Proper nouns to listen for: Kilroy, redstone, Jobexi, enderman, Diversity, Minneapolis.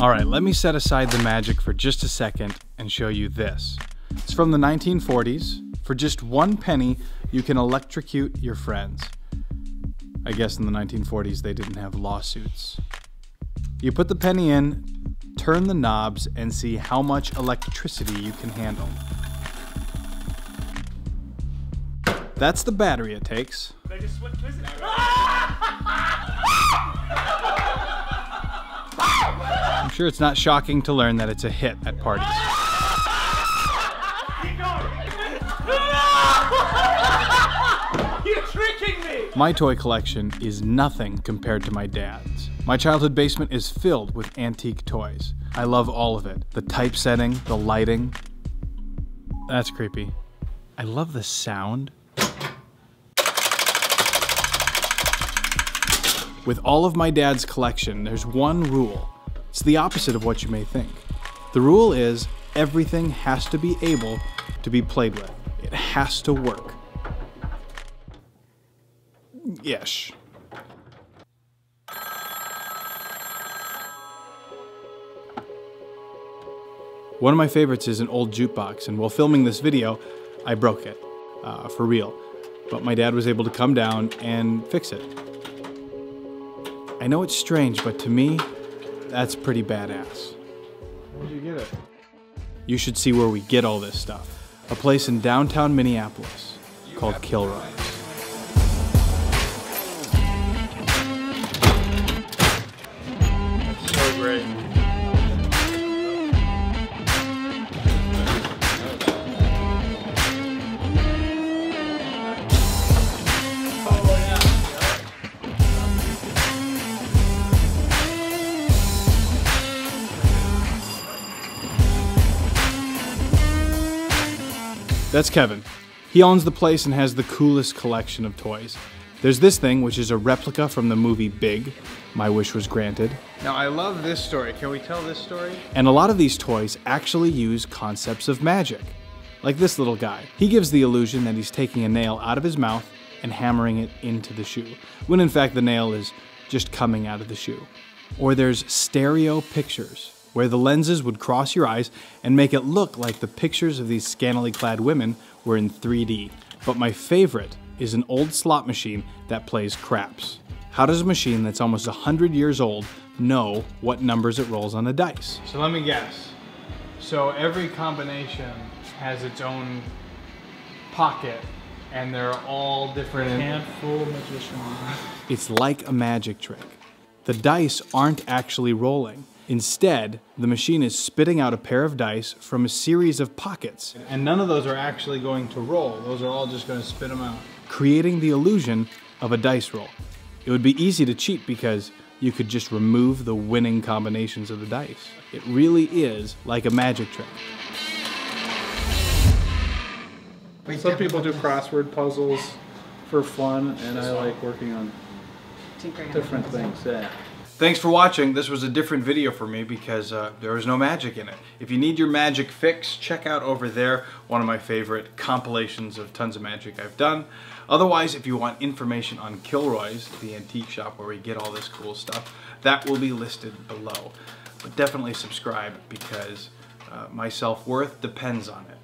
All right, let me set aside the magic for just a second and show you this. It's from the 1940s. For just 1 penny, you can electrocute your friends. I guess in the 1940s, they didn't have lawsuits. You put the penny in, turn the knobs, and see how much electricity you can handle. That's the battery it takes. They just went prison. I'm sure it's not shocking to learn that it's a hit at parties. You're tricking me! My toy collection is nothing compared to my dad's. My childhood basement is filled with antique toys. I love all of it. The typesetting, the lighting. That's creepy. I love the sound. With all of my dad's collection, there's one rule. It's the opposite of what you may think. The rule is everything has to be able to be played with. It has to work. Ish. One of my favorites is an old jukebox, and while filming this video, I broke it, for real. But my dad was able to come down and fix it. I know it's strange, but to me, that's pretty badass. Where'd you get it? You should see where we get all this stuff. A place in downtown Minneapolis called Kilroy. That's so great. That's Kevin. He owns the place and has the coolest collection of toys. There's this thing, which is a replica from the movie Big. My wish was granted. Now, I love this story. Can we tell this story? And a lot of these toys actually use concepts of magic. Like this little guy. He gives the illusion that he's taking a nail out of his mouth and hammering it into the shoe, when in fact the nail is just coming out of the shoe. Or there's stereo pictures, where the lenses would cross your eyes and make it look like the pictures of these scantily clad women were in 3D. But my favorite is an old slot machine that plays craps. How does a machine that's almost 100 years old know what numbers it rolls on the dice? So let me guess. So every combination has its own pocket and they're all different. Handful magician. It's like a magic trick. The dice aren't actually rolling. Instead, the machine is spitting out a pair of dice from a series of pockets. And none of those are actually going to roll. Those are all just going to spit them out. Creating the illusion of a dice roll. It would be easy to cheat because you could just remove the winning combinations of the dice. It really is like a magic trick. Some people do crossword puzzles for fun, and I like working on different things. Yeah. Thanks for watching. This was a different video for me because there was no magic in it. If you need your magic fix, check out over there one of my favorite compilations of tons of magic I've done. Otherwise, if you want information on Kilroy's, the antique shop where we get all this cool stuff, that will be listed below. But definitely subscribe because my self-worth depends on it.